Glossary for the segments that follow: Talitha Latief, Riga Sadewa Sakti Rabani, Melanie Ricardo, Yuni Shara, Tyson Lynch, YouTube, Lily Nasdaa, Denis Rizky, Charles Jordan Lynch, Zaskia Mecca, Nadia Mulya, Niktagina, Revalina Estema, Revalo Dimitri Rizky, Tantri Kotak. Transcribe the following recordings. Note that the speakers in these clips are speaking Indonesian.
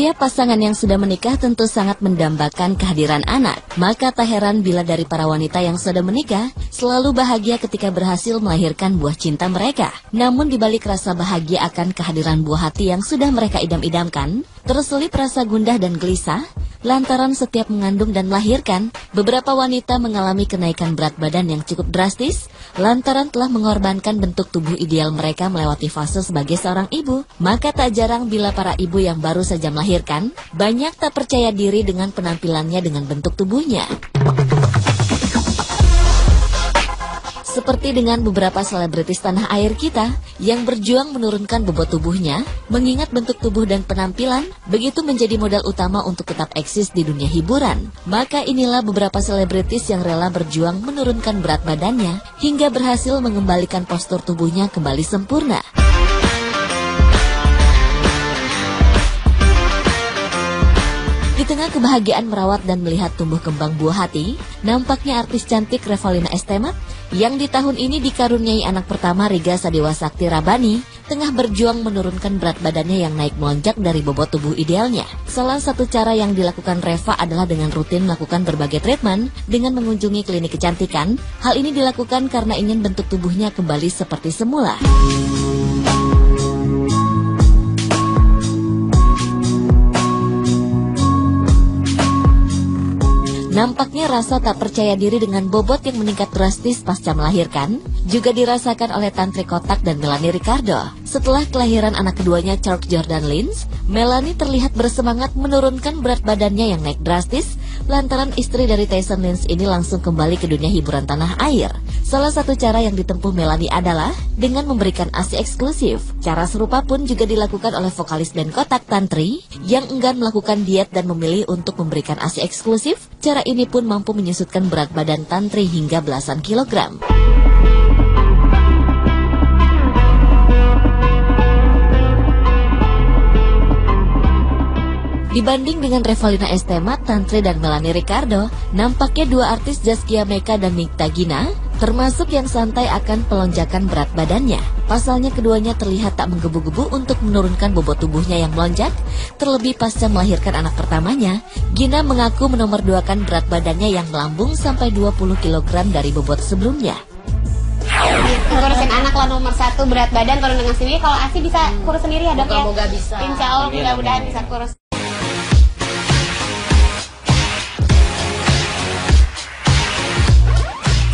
Setiap pasangan yang sudah menikah tentu sangat mendambakan kehadiran anak. Maka tak heran bila dari para wanita yang sudah menikah, selalu bahagia ketika berhasil melahirkan buah cinta mereka. Namun dibalik rasa bahagia akan kehadiran buah hati yang sudah mereka idam-idamkan, terselip rasa gundah dan gelisah, lantaran setiap mengandung dan melahirkan, beberapa wanita mengalami kenaikan berat badan yang cukup drastis, lantaran telah mengorbankan bentuk tubuh ideal mereka melewati fase sebagai seorang ibu. Maka tak jarang bila para ibu yang baru saja melahirkan, banyak tak percaya diri dengan penampilannya dengan bentuk tubuhnya. Seperti dengan beberapa selebritis tanah air kita yang berjuang menurunkan bobot tubuhnya, mengingat bentuk tubuh dan penampilan begitu menjadi modal utama untuk tetap eksis di dunia hiburan. Maka inilah beberapa selebritis yang rela berjuang menurunkan berat badannya hingga berhasil mengembalikan postur tubuhnya kembali sempurna. Di tengah kebahagiaan merawat dan melihat tumbuh kembang buah hati, nampaknya artis cantik Revalina Estema yang di tahun ini dikaruniai anak pertama Riga Sadewa Sakti Rabani, tengah berjuang menurunkan berat badannya yang naik melonjak dari bobot tubuh idealnya. Salah satu cara yang dilakukan Reva adalah dengan rutin melakukan berbagai treatment dengan mengunjungi klinik kecantikan. Hal ini dilakukan karena ingin bentuk tubuhnya kembali seperti semula. Nampaknya rasa tak percaya diri dengan bobot yang meningkat drastis pasca melahirkan juga dirasakan oleh Tantri Kotak dan Melanie Ricardo. Setelah kelahiran anak keduanya Charles Jordan Lynch, Melanie terlihat bersemangat menurunkan berat badannya yang naik drastis lantaran istri dari Tyson Lynch ini langsung kembali ke dunia hiburan tanah air. Salah satu cara yang ditempuh Melanie adalah dengan memberikan ASI eksklusif. Cara serupa pun juga dilakukan oleh vokalis band Kotak Tantri yang enggan melakukan diet dan memilih untuk memberikan ASI eksklusif. Cara ini pun mampu menyusutkan berat badan Tantri hingga belasan kilogram. Dibanding dengan Revalina Estema, Tantri dan Melanie Ricardo, nampaknya dua artis Zaskia Mecca dan Niktagina termasuk yang santai akan pelonjakan berat badannya. Pasalnya keduanya terlihat tak menggebu-gebu untuk menurunkan bobot tubuhnya yang melonjak. Terlebih pasca melahirkan anak pertamanya, Gina mengaku menomorduakan berat badannya yang melambung sampai 20 kg dari bobot sebelumnya. Ngurusin anak lah nomor satu, berat badan turun dengan sendiri. Kalau ASI bisa kurus sendiri ya dok ya? Moga-moga bisa. Insya Allah mudah-mudahan bisa kurus.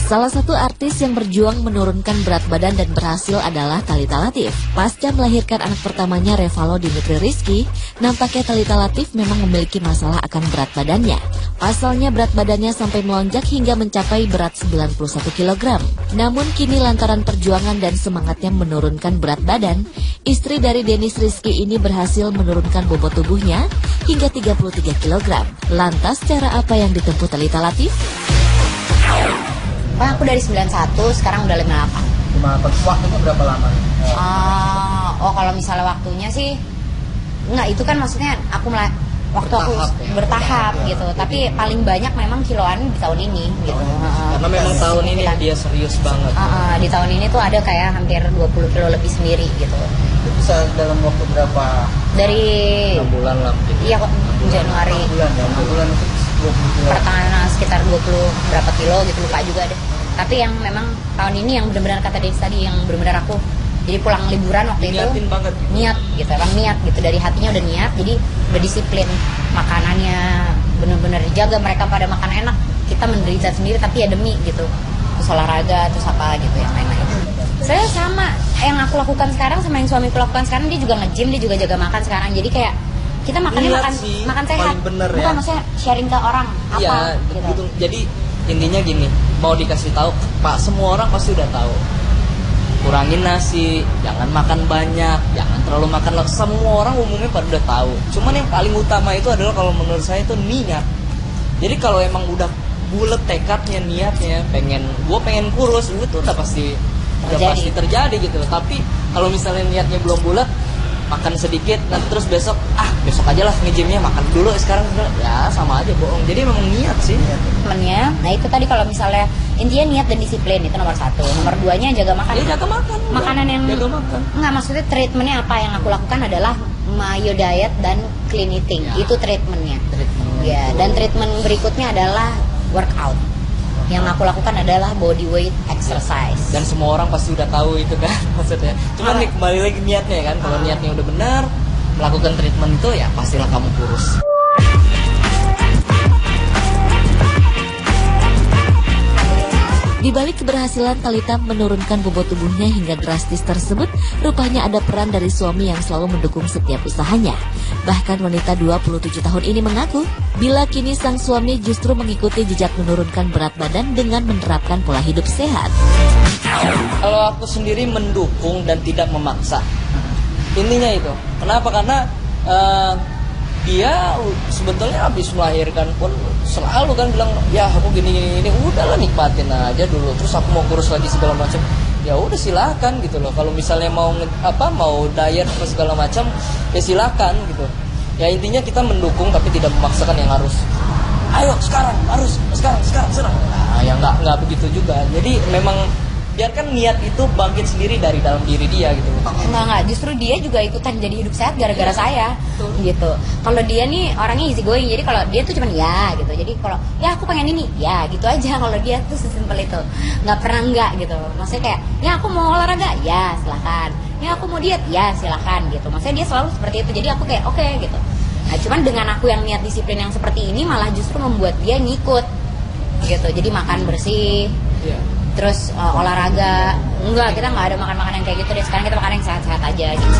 Salah satu artis yang berjuang menurunkan berat badan dan berhasil adalah Talitha Latief. Pasca melahirkan anak pertamanya Revalo Dimitri Rizky, nampaknya Talitha Latief memang memiliki masalah akan berat badannya. Pasalnya berat badannya sampai melonjak hingga mencapai berat 91 kg. Namun kini lantaran perjuangan dan semangatnya menurunkan berat badan, istri dari Denis Rizky ini berhasil menurunkan bobot tubuhnya hingga 33 kg. Lantas cara apa yang ditempuh Talitha Latief? Wah, aku dari 91 sekarang udah 58. Waktunya berapa lama? Kalau misalnya waktunya sih enggak, itu kan maksudnya aku bertahap ya, gitu. Tapi paling banyak memang kiloan di tahun ini gitu. Karena memang tahun ini dia serius banget. Di tahun ini tuh ada kayak hampir 20 kilo lebih sendiri gitu. Itu bisa dalam waktu berapa? Dari 6 bulan lah. Iya, Januari. 6 bulan itu pertengahan sekitar 20 berapa kilo gitu, lupa juga deh. Tapi yang memang tahun ini yang benar-benar kata Denis tadi, yang benar-benar aku jadi pulang liburan waktu itu niat gitu, emang niat gitu, dari hatinya udah niat, jadi berdisiplin makanannya, benar-benar jaga. Mereka pada makan enak, kita menderita sendiri tapi ya demi gitu, terus olahraga, terus apa gitu yang lain-lain. Saya sama yang aku lakukan sekarang sama yang suamiku lakukan sekarang, dia juga nge-gym, dia juga jaga makan sekarang, jadi kayak kita makannya makan sehat, bener, bukan ya? Maksudnya sharing ke orang apa ya, gitu. Jadi intinya gini, mau dikasih tahu Pak, semua orang pasti udah tahu, kurangin nasi, jangan makan banyak, jangan terlalu makan, semua orang umumnya pada udah tahu. Cuman yang paling utama itu adalah kalau menurut saya itu niat. Jadi kalau emang udah bulet tekadnya, niatnya pengen, gue pengen kurus, itu udah pasti terjadi gitu. Tapi kalau misalnya niatnya belum bulet, makan sedikit, nanti terus besok besok aja lah nge-gymnya, makan dulu sekarang, ya sama aja bohong. Jadi memang niat sih. Temennya, nah itu tadi kalau misalnya intinya niat dan disiplin itu nomor satu. Nomor duanya jaga makan. Ya jaga makan. Makanan yang jaga makan. Enggak, maksudnya treatmentnya apa yang aku lakukan adalah mayo diet dan clean eating. Ya. Itu treatmentnya. Ya, dan treatment berikutnya adalah workout. Yang aku lakukan adalah body weight exercise. Dan semua orang pasti udah tahu itu kan maksudnya. Cuman nih kembali lagi niatnya kan. Kalau niatnya udah benar, melakukan treatment itu ya pastilah kamu kurus. Di balik keberhasilan Talitha menurunkan bobot tubuhnya hingga drastis tersebut, rupanya ada peran dari suami yang selalu mendukung setiap usahanya. Bahkan wanita 27 tahun ini mengaku, bila kini sang suami justru mengikuti jejak menurunkan berat badan dengan menerapkan pola hidup sehat. Kalau aku sendiri mendukung dan tidak memaksa. Intinya itu. Kenapa? Karena dia sebetulnya habis melahirkan pun selalu kan bilang, ya aku gini, udahlah nikmatin aja dulu, terus aku mau kurus lagi segala macam, ya udah silakan gitu loh. Kalau misalnya mau diet atau segala macam, ya silakan gitu. Ya intinya kita mendukung tapi tidak memaksakan yang harus, ayo sekarang harus, sekarang. Nah, ya nggak begitu juga. Jadi memang biarkan niat itu bangkit sendiri dari dalam diri dia gitu. Enggak, justru dia juga ikutan jadi hidup sehat gara-gara saya. Betul. Gitu. Kalau dia nih orangnya easy going, jadi kalau dia tuh cuman ya gitu. Jadi kalau ya aku pengen ini, ya gitu aja. Kalau dia tuh sesimpel itu. Nggak pernah enggak gitu. Maksudnya kayak, ya aku mau olahraga, ya silahkan. Ya aku mau diet, ya silahkan gitu. Maksudnya dia selalu seperti itu. Jadi aku kayak oke, gitu. Nah, cuman dengan aku yang niat disiplin yang seperti ini malah justru membuat dia ngikut gitu. Jadi makan bersih. Iya. Terus olahraga, enggak, kita nggak ada makan-makan yang kayak gitu deh, sekarang kita makan yang sehat-sehat aja gitu.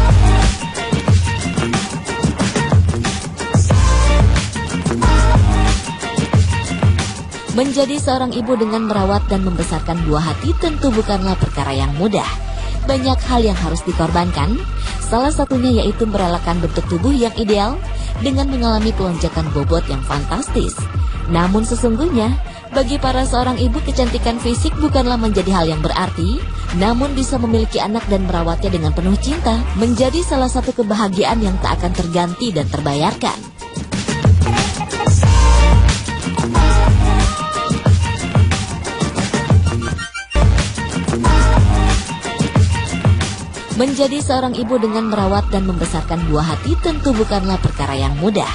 Menjadi seorang ibu dengan merawat dan membesarkan dua hati tentu bukanlah perkara yang mudah. Banyak hal yang harus dikorbankan, salah satunya yaitu merelakan bentuk tubuh yang ideal dengan mengalami pelonjakan bobot yang fantastis. Namun sesungguhnya, bagi para seorang ibu, kecantikan fisik bukanlah menjadi hal yang berarti, namun bisa memiliki anak dan merawatnya dengan penuh cinta menjadi salah satu kebahagiaan yang tak akan terganti dan terbayarkan. Menjadi seorang ibu dengan merawat dan membesarkan dua hati tentu bukanlah perkara yang mudah.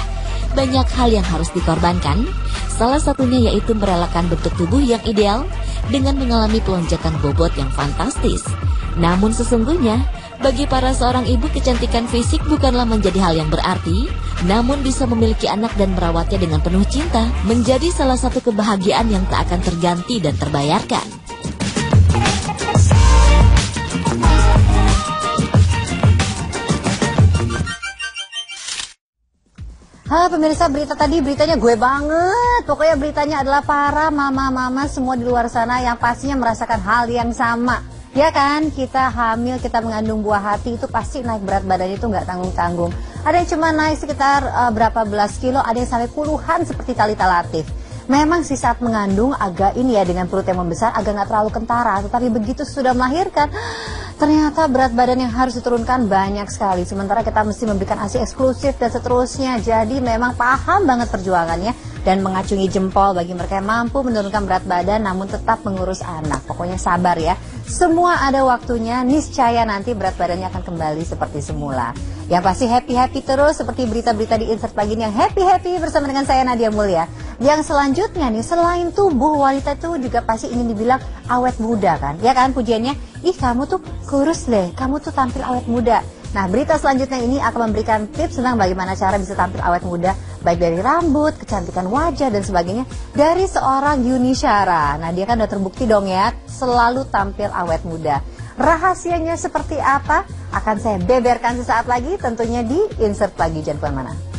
Banyak hal yang harus dikorbankan, salah satunya yaitu merelakan bentuk tubuh yang ideal dengan mengalami pelonjakan bobot yang fantastis. Namun sesungguhnya, bagi para seorang ibu, kecantikan fisik bukanlah menjadi hal yang berarti, namun bisa memiliki anak dan merawatnya dengan penuh cinta menjadi salah satu kebahagiaan yang tak akan terganti dan terbayarkan. Halo pemirsa, berita tadi beritanya gue banget. Pokoknya beritanya adalah para mama-mama semua di luar sana yang pastinya merasakan hal yang sama. Ya kan, kita hamil, kita mengandung buah hati itu pasti naik berat badan itu nggak tanggung-tanggung. Ada yang cuma naik sekitar berapa belas kilo, ada yang sampai puluhan seperti Talitha Latief. Memang sih saat mengandung agak ini ya, dengan perut yang membesar agak nggak terlalu kentara. Tetapi begitu sudah melahirkan, ternyata berat badan yang harus diturunkan banyak sekali. Sementara kita mesti memberikan ASI eksklusif dan seterusnya. Jadi memang paham banget perjuangannya dan mengacungi jempol bagi mereka yang mampu menurunkan berat badan namun tetap mengurus anak. Pokoknya sabar ya. Semua ada waktunya, niscaya nanti berat badannya akan kembali seperti semula. Yang pasti happy-happy terus seperti berita-berita di Insert Pagi ini yang happy-happy bersama dengan saya Nadia Mulya. Yang selanjutnya nih, selain tubuh wanita itu juga pasti ingin dibilang awet muda kan. Ya kan pujiannya? Ih kamu tuh kurus deh, kamu tuh tampil awet muda. Nah berita selanjutnya ini akan memberikan tips tentang bagaimana cara bisa tampil awet muda, baik dari rambut, kecantikan wajah dan sebagainya, dari seorang Yuni Shara. Nah dia kan udah terbukti dong ya, selalu tampil awet muda. Rahasianya seperti apa? Akan saya beberkan sesaat lagi tentunya di Insert Pagi, jangan kemana-mana.